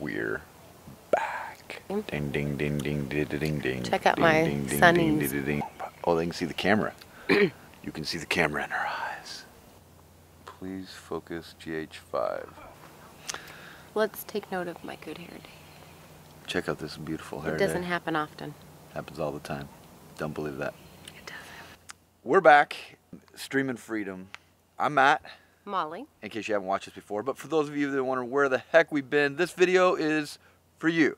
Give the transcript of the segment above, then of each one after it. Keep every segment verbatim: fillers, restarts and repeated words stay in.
We're back. Ding, ding, ding, ding, ding, ding, ding. Check out ding, my ding, ding, sunnies. Ding, ding, ding. Oh, they can see the camera. You can see the camera in her eyes. Please focus G H five. Let's take note of my good hair day. Check out this beautiful hair day. It doesn't day. happen often. Happens all the time. Don't believe that. It doesn't. We're back. Streaming Freedom. I'm Matt. Molly. In case you haven't watched this before, but for those of you that wonder where the heck we've been, this video is for you.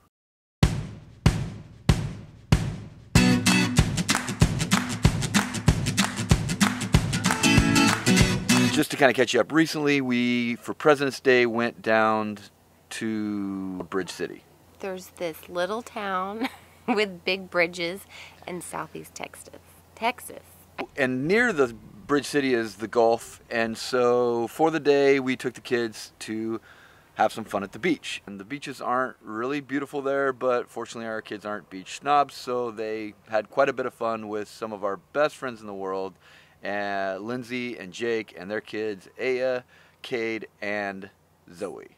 Just to kind of catch you up, recently we, for President's Day, went down to Bridge City. There's this little town with big bridges in southeast Texas. Texas. And near the Bridge City is the Gulf, and so for the day we took the kids to have some fun at the beach. And the beaches aren't really beautiful there, but fortunately our kids aren't beach snobs, so they had quite a bit of fun with some of our best friends in the world, uh, Lindsay and Jake and their kids, Aya, Cade, and Zoe.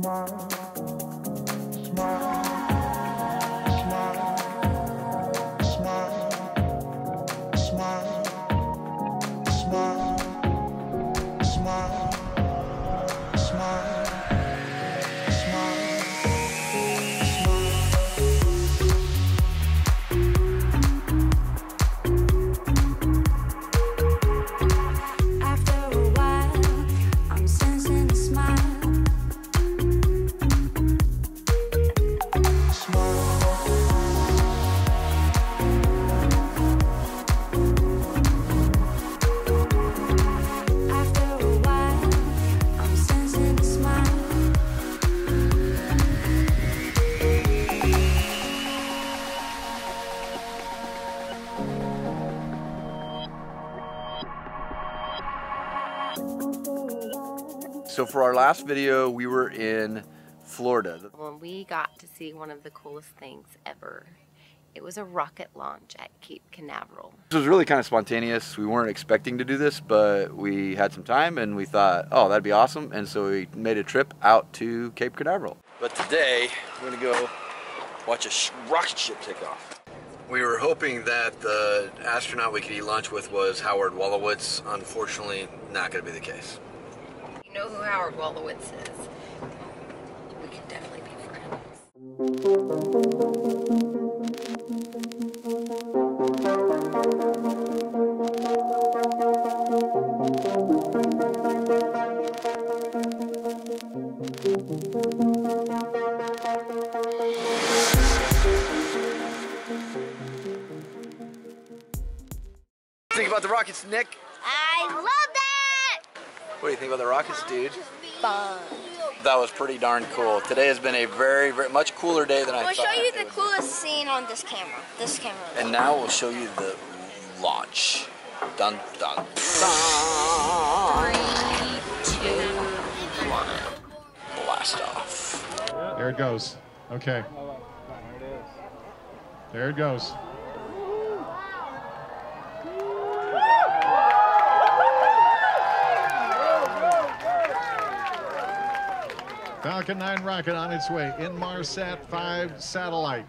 Smile, smile, smile, smile, smile, smile, smile, smile, So for our last video, we were in Florida. When we got to see one of the coolest things ever. It was a rocket launch at Cape Canaveral. This was really kind of spontaneous. We weren't expecting to do this, but we had some time and we thought, oh, that'd be awesome. And so we made a trip out to Cape Canaveral. But today, we're gonna go watch a sh rocket ship take off. We were hoping that the astronaut we could eat lunch with was Howard Wolowitz. Unfortunately, not gonna be the case. You know who Howard Wolowitz is. We can definitely be friends. Think about the rockets, Nick. I love that. What do you think about the rockets, dude? Fun. That was pretty darn cool. Today has been a very, very much cooler day than I we'll thought. We'll show you the coolest scene on this camera. This camera. And now we'll show you the launch. Dun, dun, dun. Three, two, one. Blast off. There it goes. Okay. There it goes. Falcon nine rocket on its way in Marsat five satellite.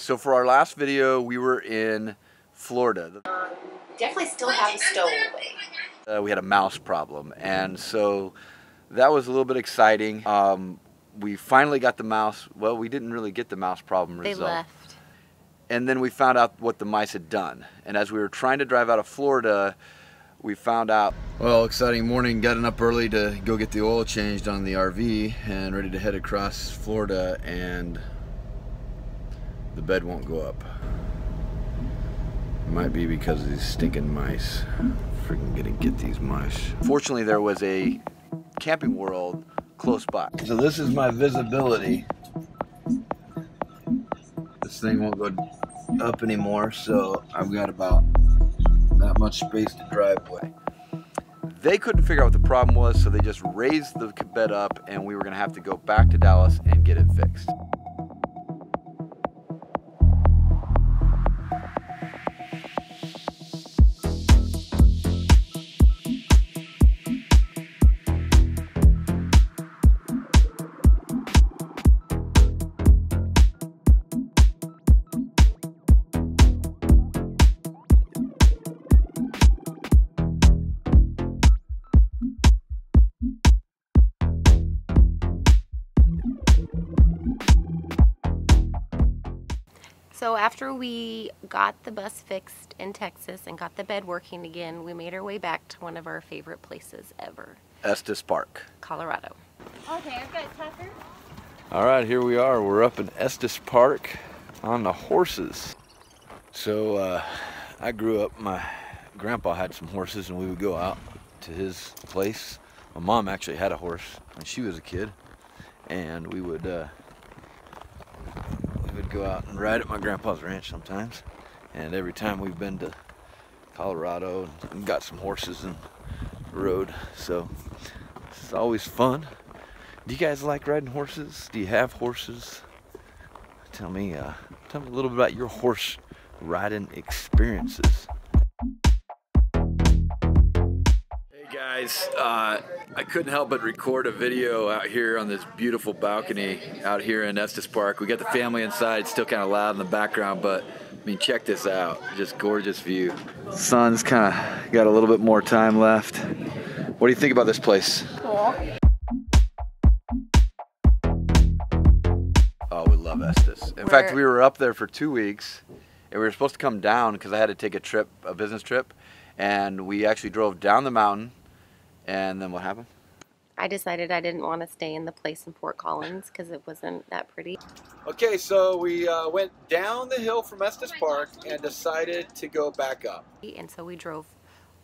So for our last video, we were in Florida. Um, definitely still have a stowaway. Uh, we had a mouse problem, and so that was a little bit exciting. Um, we finally got the mouse. Well, we didn't really get the mouse problem resolved. They left. And then we found out what the mice had done. And as we were trying to drive out of Florida, we found out. Well, exciting morning. Gotten up early to go get the oil changed on the R V and ready to head across Florida, and the bed won't go up. Might be because of these stinking mice. Freaking gonna get these mice. Fortunately, there was a Camping World close by. So this is my visibility. This thing won't go up anymore, so I've got about that much space to drive away. They couldn't figure out what the problem was, so they just raised the bed up, and we were gonna have to go back to Dallas and get it fixed. So after we got the bus fixed in Texas and got the bed working again, we made our way back to one of our favorite places ever. Estes Park, Colorado. Okay, I've got Tucker. All right, here we are. We're up in Estes Park on the horses. So uh, I grew up, my grandpa had some horses and we would go out to his place. My mom actually had a horse when she was a kid, and we would uh, We'd go out and ride at my grandpa's ranch sometimes, and every time we've been to Colorado and got some horses and rode, so it's always fun. Do you guys like riding horses? Do you have horses? Tell me, uh, tell me a little bit about your horse riding experiences. Hey guys, uh, I couldn't help but record a video out here on this beautiful balcony out here in Estes Park. We got the family inside. It's still kind of loud in the background, but I mean, check this out. Just gorgeous view. Sun's kind of got a little bit more time left. What do you think about this place? Cool. Oh, we love Estes. In we're... fact, we were up there for two weeks and we were supposed to come down because I had to take a trip, a business trip, and we actually drove down the mountain. And then what happened? I decided I didn't want to stay in the place in Fort Collins because it wasn't that pretty. Okay, so we uh, went down the hill from Estes Park and decided to go back up. And so we drove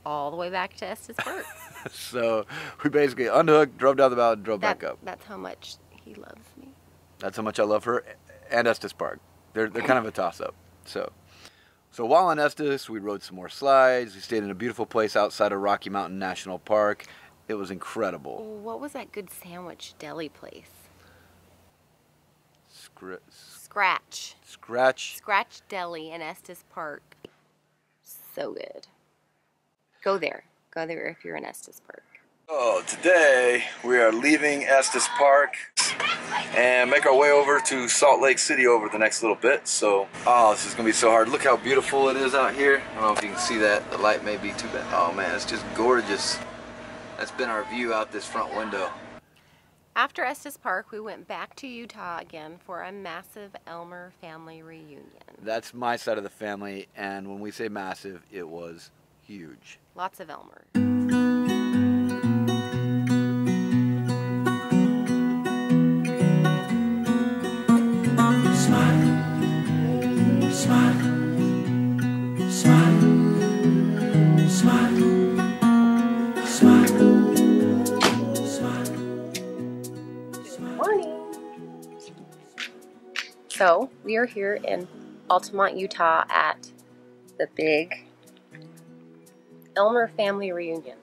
all the way back to Estes Park. So we basically unhooked, drove down the mountain, drove that, back up. That's how much he loves me. That's how much I love her and Estes Park. They're, they're kind of a toss-up. So. So while in Estes, we rode some more slides. We stayed in a beautiful place outside of Rocky Mountain National Park. It was incredible. What was that good sandwich deli place? Scr Scratch. Scratch. Scratch Deli in Estes Park. So good. Go there. Go there if you're in Estes Park. Oh, today we are leaving Estes Park and make our way over to Salt Lake City over the next little bit. So, oh, this is gonna be so hard. Look how beautiful it is out here. I don't know if you can see that. The light may be too bad. Oh man, it's just gorgeous. That's been our view out this front window. After Estes Park, we went back to Utah again for a massive Elmer family reunion. That's my side of the family, and when we say massive, it was huge. Lots of Elmer. So we are here in Altamont, Utah at the big Elmer family reunion.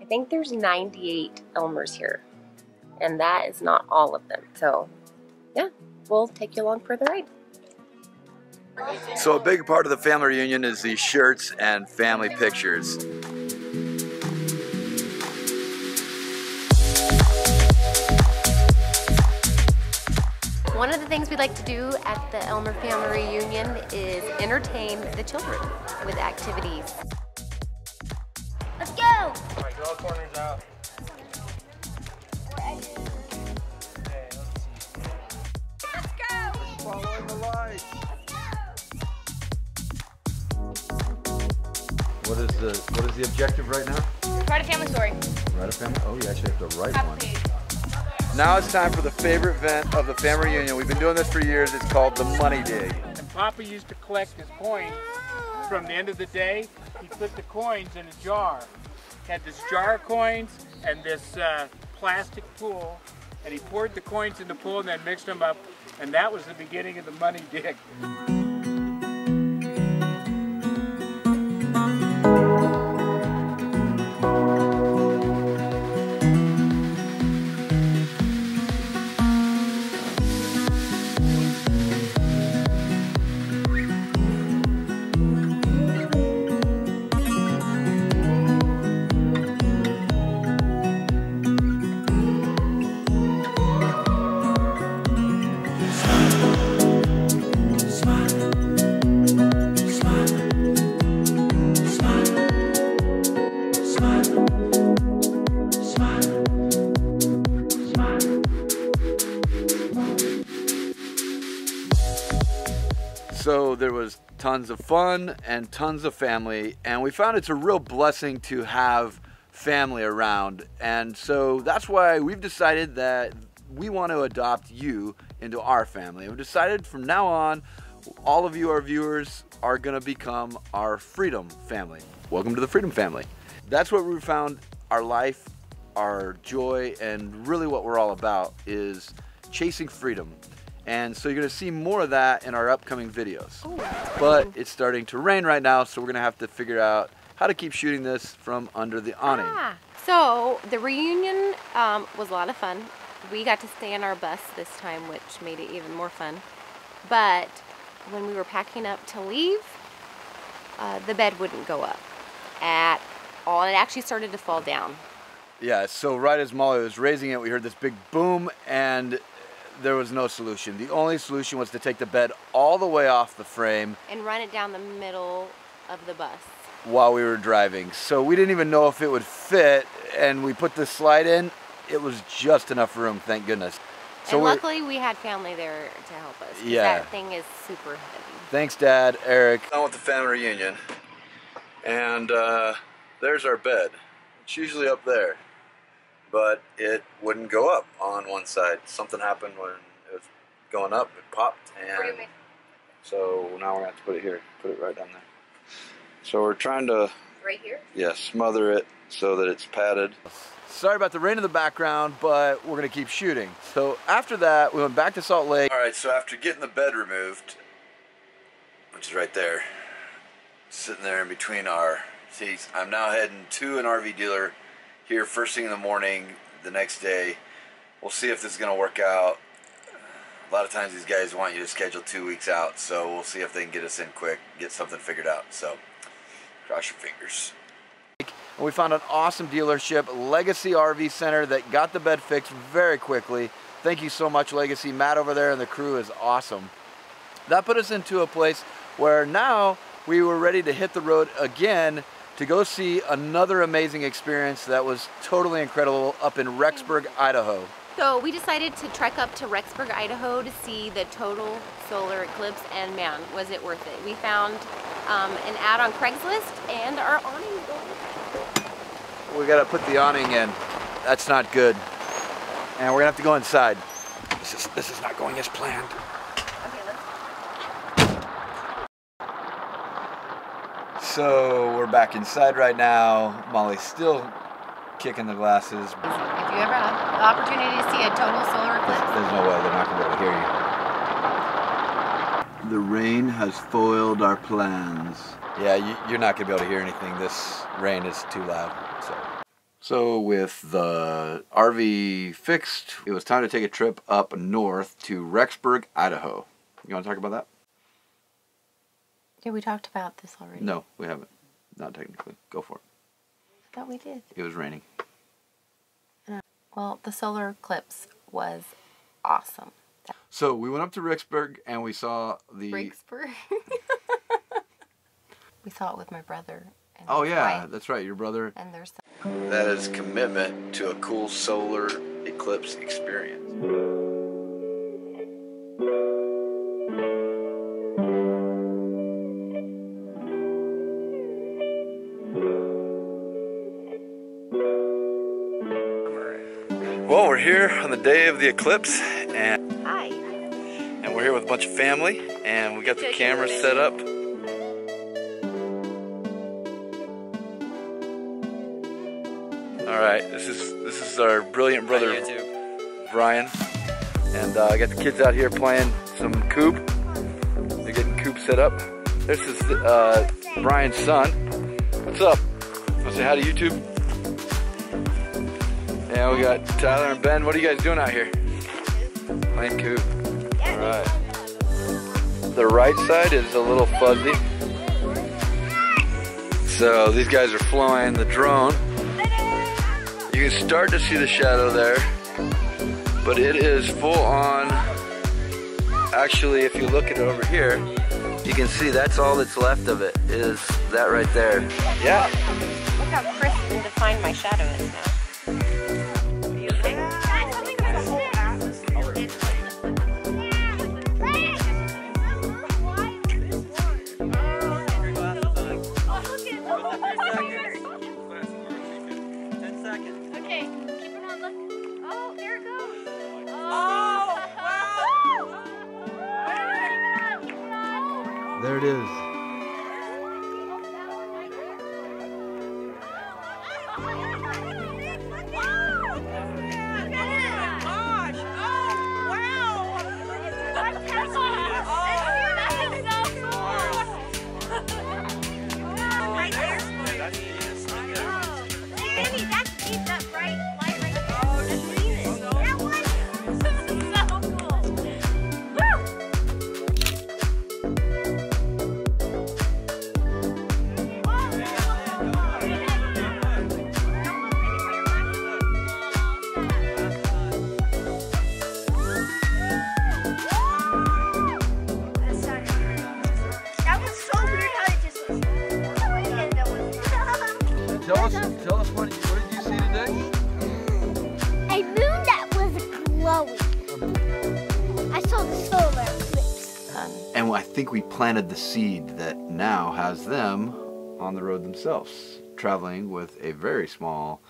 I think there's ninety-eight Elmers here, and that is not all of them. So yeah, we'll take you along for the ride. So a big part of the family reunion is the shirts and family pictures. One of the things we like to do at the Elmer family reunion is entertain the children with activities. Let's go! All right, draw corners out. Okay, let's go! Following the light. What is the what is the objective right now? Write a family story. Write a family? Oh, you actually have to write one. Now it's time for the favorite event of the family reunion. We've been doing this for years. It's called the Money Dig. And Papa used to collect his coins. From the end of the day, he put the coins in a jar. He had this jar of coins and this uh, plastic pool, and he poured the coins in the pool and then mixed them up, and that was the beginning of the Money Dig. So there was tons of fun and tons of family, and we found it's a real blessing to have family around. And so that's why we've decided that we want to adopt you into our family. And we've decided from now on, all of you, our viewers, are gonna become our Freedom family. Welcome to the Freedom family. That's what we found our life, our joy, and really what we're all about is chasing freedom. And so you're gonna see more of that in our upcoming videos. Ooh. But it's starting to rain right now, so we're gonna have to figure out how to keep shooting this from under the awning. Ah, so the reunion um, was a lot of fun. We got to stay in our bus this time, which made it even more fun. But when we were packing up to leave, uh, the bed wouldn't go up at all. It actually started to fall down. Yeah, so right as Molly was raising it, we heard this big boom, and there was no solution. The only solution was to take the bed all the way off the frame and run it down the middle of the bus while we were driving. So we didn't even know if it would fit, and we put this slide in. It was just enough room, thank goodness. So and luckily we had family there to help us. Yeah. That thing is super heavy. Thanks, Dad, Eric. I'm with the family reunion, and uh, there's our bed. It's usually up there, but it wouldn't go up on one side. Something happened when it was going up, it popped, and so now we're gonna have to put it here, put it right down there. So we're trying to... Right here? Yeah, smother it so that it's padded. Sorry about the rain in the background, but we're gonna keep shooting. So after that, we went back to Salt Lake. All right, so after getting the bed removed, which is right there, sitting there in between our seats, I'm now heading to an R V dealer here first thing in the morning the next day. We'll see if this is gonna work out. A lot of times these guys want you to schedule two weeks out, so we'll see if they can get us in quick, get something figured out, so cross your fingers. And we found an awesome dealership, Legacy R V Center, that got the bed fixed very quickly. Thank you so much, Legacy. Matt over there and the crew is awesome. That put us into a place where now we were ready to hit the road again to go see another amazing experience that was totally incredible up in Rexburg, Idaho. So we decided to trek up to Rexburg, Idaho to see the total solar eclipse, and man, was it worth it. We found um, an ad on Craigslist and our awning going. We gotta put the awning in. That's not good. And we're gonna have to go inside. This is, this is not going as planned. So we're back inside right now. Molly's still kicking the glasses. If you ever have the opportunity to see a total solar eclipse. There's, there's no way they're not gonna be able to hear you. The rain has foiled our plans. Yeah, you, you're not gonna be able to hear anything. This rain is too loud. So, so with the R V fixed, it was time to take a trip up north to Rexburg, Idaho. You wanna talk about that? Yeah, we talked about this already. No, we haven't. Not technically. Go for it. I thought we did. It was raining. Uh, well, the solar eclipse was awesome. That so we went up to Rexburg and we saw the... Rexburg? We saw it with my brother. And oh, yeah. Wife. That's right. Your brother. And there's... Some... That is commitment to a cool solar eclipse experience. Well, we're here on the day of the eclipse, and hi. And we're here with a bunch of family, and we got the camera set up. All right, this is this is our brilliant brother Brian, and uh, I got the kids out here playing some coop. They're getting coop set up. This is uh, Brian's son. What's up? Want to say hi to YouTube? Yeah, we got Tyler and Ben. What are you guys doing out here? Playing coop. All right. The right side is a little fuzzy. So these guys are flying the drone. You can start to see the shadow there, but it is full on. Actually, if you look at it over here, you can see that's all that's left of it is that right there. Yeah. Look how crisp and defined my shadow is now. There it is. We planted the seed that now has them on the road themselves, traveling with a very small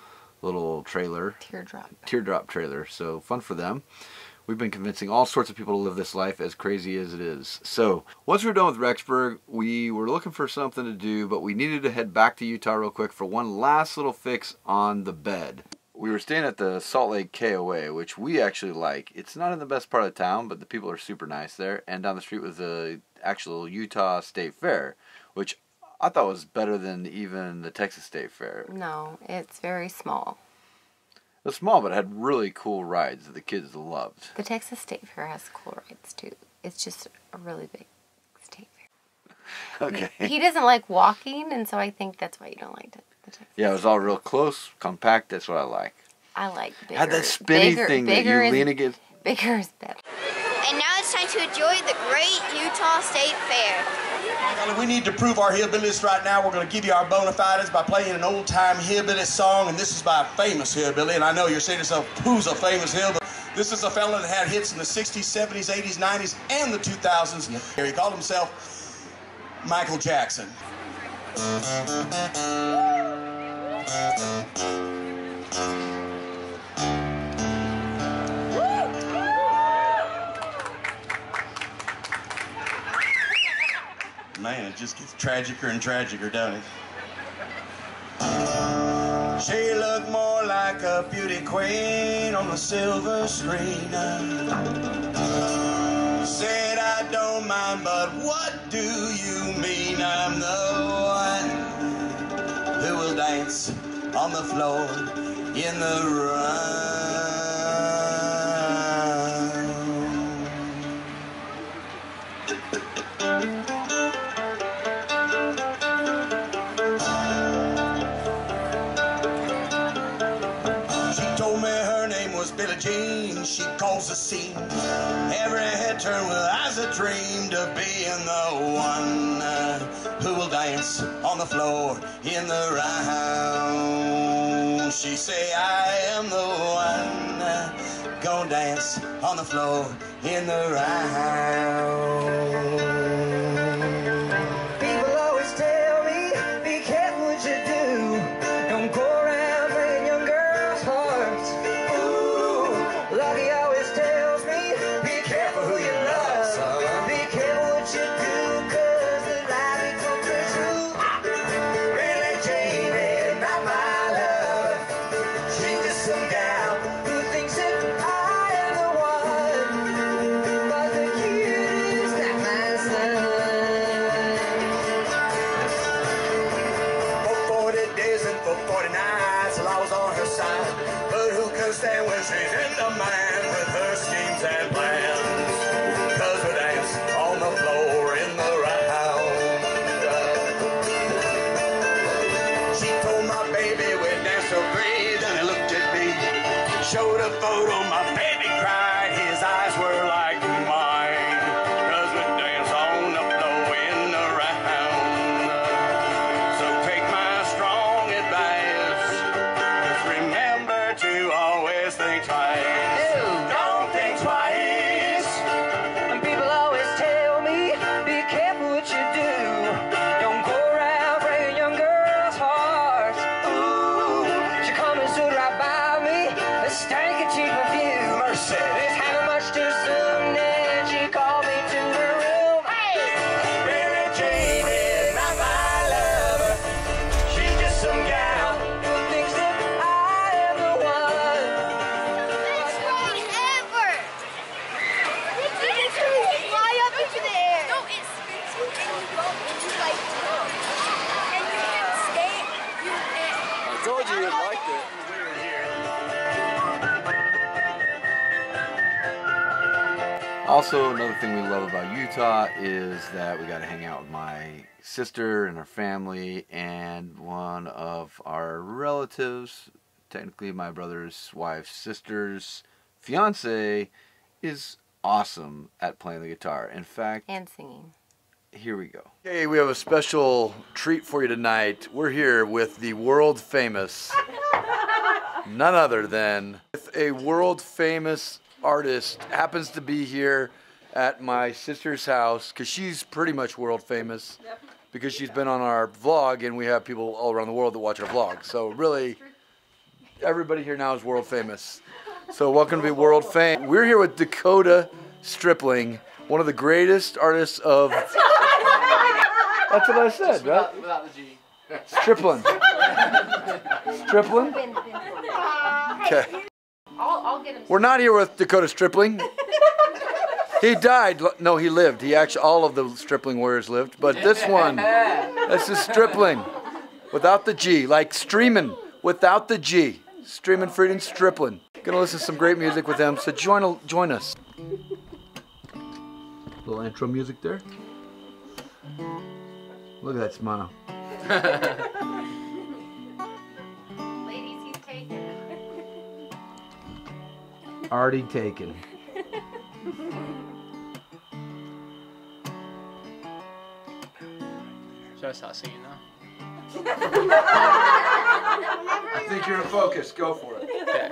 little trailer, teardrop teardrop trailer. So fun for them. We've been convincing all sorts of people to live this life, as crazy as it is. So once we were done with Rexburg, we were looking for something to do, but we needed to head back to Utah real quick for one last little fix on the bed. We were staying at the Salt Lake K O A, which we actually like. It's not in the best part of town, but the people are super nice there. And down the street was the actual Utah State Fair, which I thought was better than even the Texas State Fair. No, it's very small. It was small, but it had really cool rides that the kids loved. The Texas State Fair has cool rides, too. It's just a really big state fair. Okay. He, he doesn't like walking, and so I think that's why you don't like it. Yeah, it was all real close, compact. That's what I like. I like bigger. Had that spinny bigger, thing bigger that you is, lean against. Bigger is better. And now it's time to enjoy the great Utah State Fair. We need to prove our hillbillies right now. We're going to give you our bona fides by playing an old-time hillbilly song, and this is by a famous hillbilly. And I know you're saying to yourself, who's a famous hillbilly? This is a fella that had hits in the sixties, seventies, eighties, nineties, and the two thousands. Yep. He called himself Michael Jackson. Man, it just gets tragicer and tragicer, don't it? She looked more like a beauty queen on a silver screen. Said, I don't mind, but what do you mean? I'm the one on the floor in the round. She told me her name was Billie Jean. She caused a scene. Every head turned with eyes that dreamed of being the one who will dance on the floor in the round. She say, I am the one gonna dance on the floor in the round. People always tell me, be careful what you do. Don't go around playing young girls' hearts. Ooh, lucky always tells me, be careful who you love, son. Be careful what you do. I am the one, but the cutest that my son. Also, another thing we love about Utah is that we got to hang out with my sister and her family and one of our relatives. Technically, my brother's wife's sister's fiance is awesome at playing the guitar. In fact, and singing. Here we go. Hey, we have a special treat for you tonight. We're here with the world famous, none other than with a world famous artist, happens to be here at my sister's house because she's pretty much world famous because she's been on our vlog and we have people all around the world that watch our vlog. So really, everybody here now is world famous. So welcome to be world fame. We're here with Dakota Striplin, one of the greatest artists of... That's what I said, right? Without the G. Striplin. Striplin? Okay. I'll, I'll get him. We're not here with Dakota Striplin. He died. No, he lived. He actually, all of the Striplin warriors lived. But this one, this is Striplin. Without the G. Like streaming. Without the G. Streaming freedom Striplin. Gonna listen to some great music with him. So join, join us. Little intro music there. Look at that smile. Ladies, he's taken. Already taken. Should I start singing now? I think you're in focus. Go for it. Okay.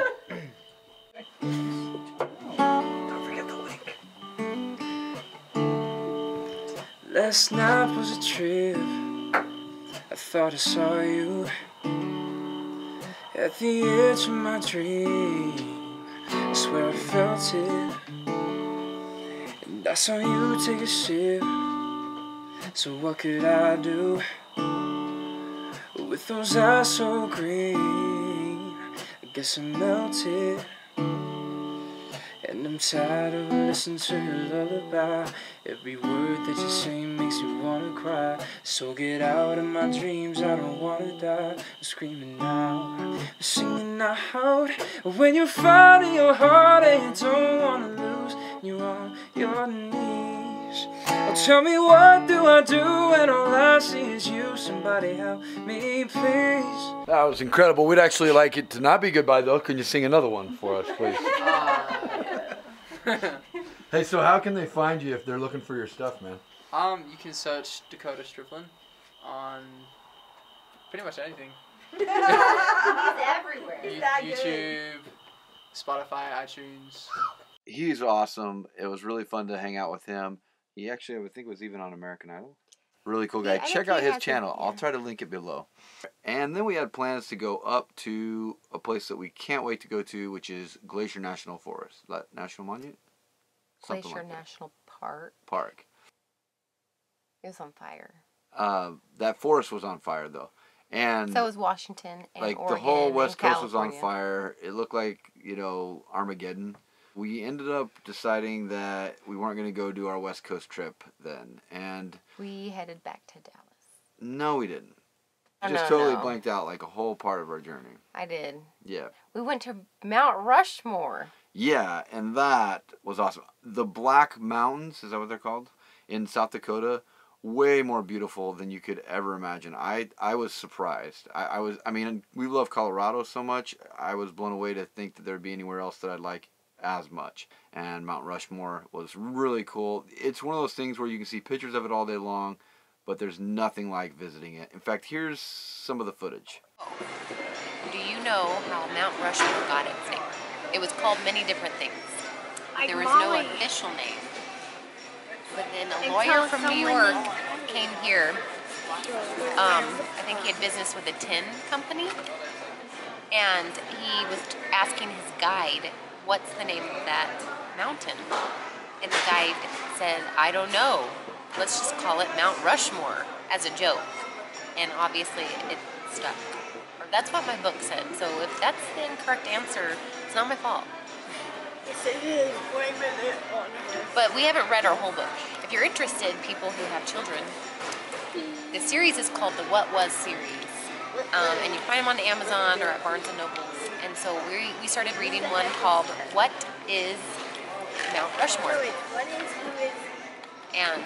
Don't forget the link. Last night was a trip. I thought I saw you at the edge of my dream. I swear I felt it, and I saw you take a sip. So what could I do with those eyes so green? I guess I melted, and I'm tired of listening to your lullaby. Every word that you say makes me wanna cry. So get out of my dreams, I don't wanna die. I'm screaming out, I'm singing out. When you're fighting your heart and you don't wanna lose, you're on your knees. Oh, tell me what do I do when all I see is you? Somebody help me, please. That was incredible. We'd actually like it to not be goodbye though. Can you sing another one for us, please? Hey, so how can they find you if they're looking for your stuff, man? Um, you can search Dakota Striplin on pretty much anything. He's everywhere. He's that YouTube, good. Spotify, iTunes. He's awesome. It was really fun to hang out with him. He actually, I think, was even on American Idol. Really cool guy. Yeah, check out his channel. I'll try to link it below. And then we had plans to go up to a place that we can't wait to go to, which is Glacier National Forest. National Monument? Something Glacier like National that. Park. Park. It was on fire. Uh, that forest was on fire, though. And so was Washington and like Oregon, the whole West Coast California. Was on fire. It looked like, you know, Armageddon. We ended up deciding that we weren't going to go do our West Coast trip then, and we headed back to Dallas. No, we didn't. Oh, just no, totally no. blanked out like a whole part of our journey. I did. Yeah. We went to Mount Rushmore. Yeah, and that was awesome. The Black Mountains, is that what they're called? In South Dakota, way more beautiful than you could ever imagine. I I was surprised. I, I was. I mean, we love Colorado so much. I was blown away to think that there'd be anywhere else that I'd like as much, and Mount Rushmore was really cool. It's one of those things where you can see pictures of it all day long, but there's nothing like visiting it. In fact, here's some of the footage. Do you know how Mount Rushmore got its name? It was called many different things. Like there was Molly. No official name, but then a lawyer from New York came here. Um, I think he had business with a tin company, and he was asking his guide, what's the name of that mountain? And the guide said, I don't know. Let's just call it Mount Rushmore as a joke. And obviously it stuck. Or that's what my book said. So if that's the incorrect answer, it's not my fault. Yes, it is. Wait a minute. But we haven't read our whole book. If you're interested, people who have children, the series is called the What Was series. Um, and you find them on Amazon or at Barnes and Nobles. And so we, we started reading one called What is Mount Mount Rushmore. And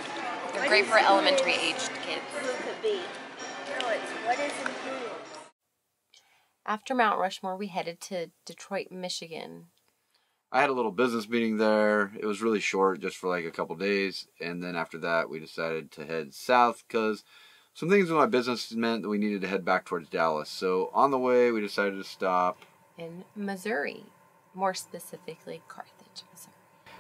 they're great for elementary-aged kids. After Mount Rushmore, we headed to Detroit, Michigan. I had a little business meeting there. It was really short, just for like a couple days. And then after that, we decided to head south because some things in my business meant that we needed to head back towards Dallas. So on the way, we decided to stop in Missouri, more specifically Carthage, Missouri.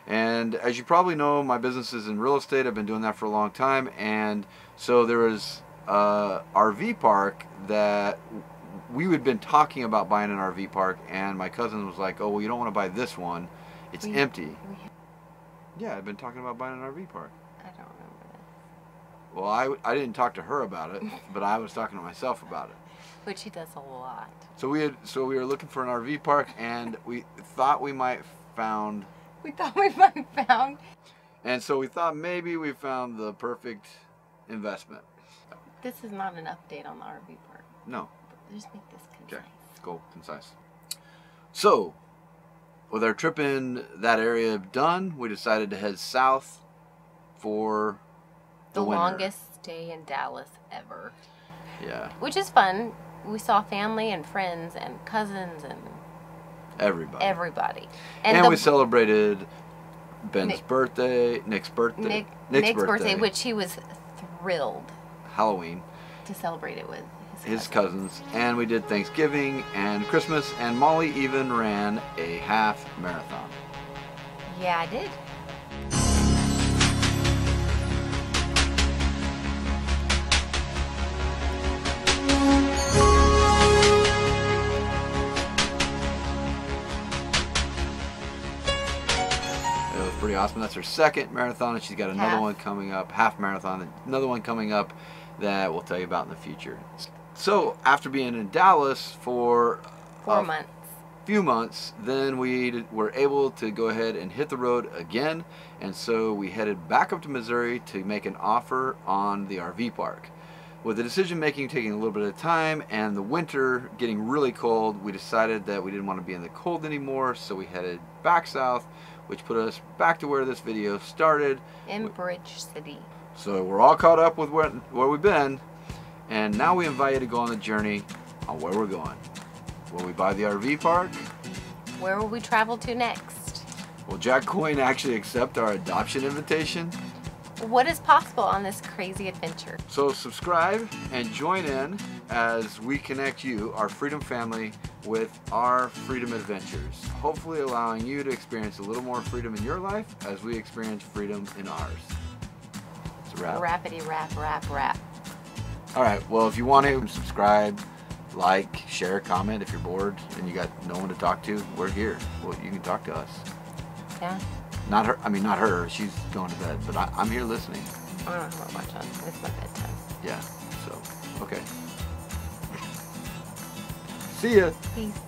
And as you probably know, my business is in real estate. I've been doing that for a long time. And so there was a R V park that we had been talking about buying an R V park, and my cousin was like, oh, well, you don't want to buy this one. It's we, empty. We yeah, I've been talking about buying an R V park. I don't remember that. Well, I, I didn't talk to her about it, but I was talking to myself about it. Which he does a lot. So we had, so we were looking for an R V park, and we thought we might found... We thought we might found... And so we thought maybe we found the perfect investment. This is not an update on the R V park. No. Just make this concise. Okay, let's go concise. So, with our trip in that area done, we decided to head south for the, the longest stay in Dallas ever. Yeah. Which is fun. We saw family and friends and cousins and everybody. Everybody. And, and the, we celebrated Ben's Nic, birthday, Nick's birthday, Nic, Nick's, Nick's birthday, birthday, which he was thrilled. Halloween. To celebrate it with. His cousins, and we did Thanksgiving and Christmas, and Molly even ran a half marathon. Yeah, I did. It was pretty awesome. That's her second marathon, and she's got another half. one coming up, half marathon, another one coming up that we'll tell you about in the future. So after being in Dallas for Four a months. few months, then we were able to go ahead and hit the road again. And so we headed back up to Missouri to make an offer on the R V park. With the decision making taking a little bit of time and the winter getting really cold, we decided that we didn't want to be in the cold anymore. So we headed back south, which put us back to where this video started. In Bridge City. So we're all caught up with where, where we've been. And now we invite you to go on the journey on where we're going. Will we buy the R V park? Where will we travel to next? Will Jack Coyne actually accept our adoption invitation? What is possible on this crazy adventure? So subscribe and join in as we connect you, our Freedom family, with our Freedom adventures. Hopefully allowing you to experience a little more freedom in your life as we experience freedom in ours. It's a wrap. Rappity rap rap rap. All right, well, if you want to subscribe, like, share, comment, if you're bored and you got no one to talk to, we're here. Well, you can talk to us. Yeah. Not her, I mean, not her. She's going to bed, but I, I'm here listening. I don't know what to watch on. It's my bedtime. Yeah, so, okay. See ya. Peace.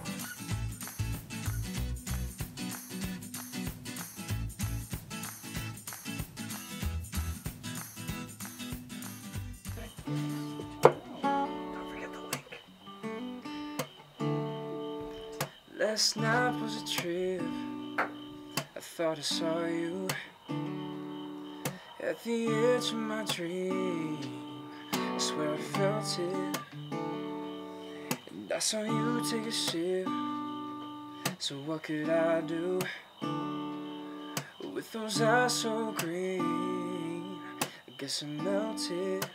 Last night was a trip. I thought I saw you at the edge of my dream. I swear I felt it. And I saw you take a sip. So what could I do with those eyes so green? I guess I melted.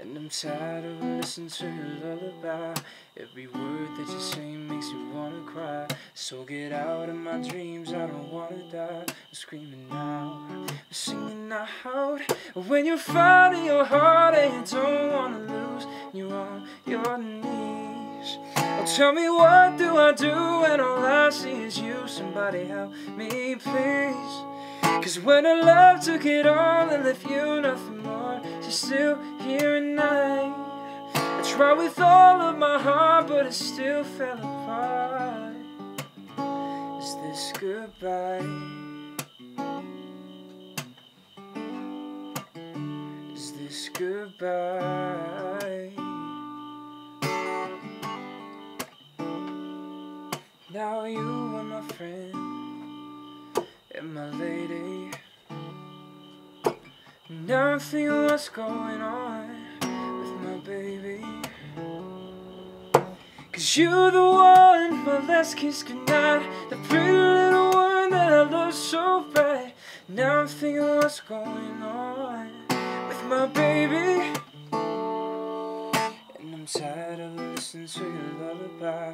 And I'm tired of listening to your lullaby. Every word that you say makes me wanna cry. So get out of my dreams, I don't wanna die. I'm screaming out, I'm singing out. When you're fighting your heart and you don't wanna lose, you're on your knees. Oh, tell me what do I do when all I see is you? Somebody help me please. Cause when I love took it all and left you nothing more, she's still here and I try with all of my heart, but it still fell apart. Is this goodbye? Is this goodbye? Now you are my friend, and my lady. Nothing was going on with my baby. 'Cause you're the one, my last kiss goodnight, the pretty little one that I love so bad. Nothing was going on with my baby. And I'm tired of listening to your lullaby.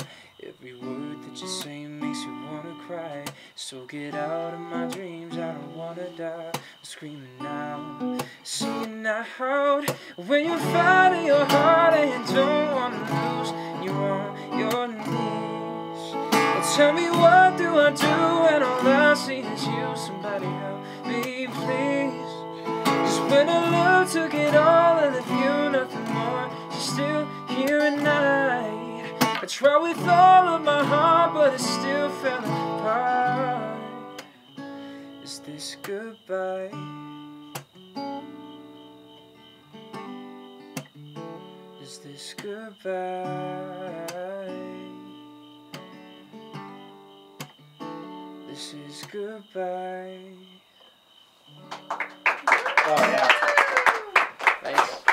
Every word that you say makes me wanna cry. So get out of my dreams, I don't wanna die. I'm screaming out, singing out. When you're fighting your heart and you don't wanna lose, you're on your knees. Well, tell me what do I do when all I see is you? Somebody help me please. 'Cause when I love took it all and left you nothing more, she's still here at night. I tried with all of my heart, but it still fell apart. Is this goodbye? Is this goodbye? This is goodbye. Oh yeah. Thanks.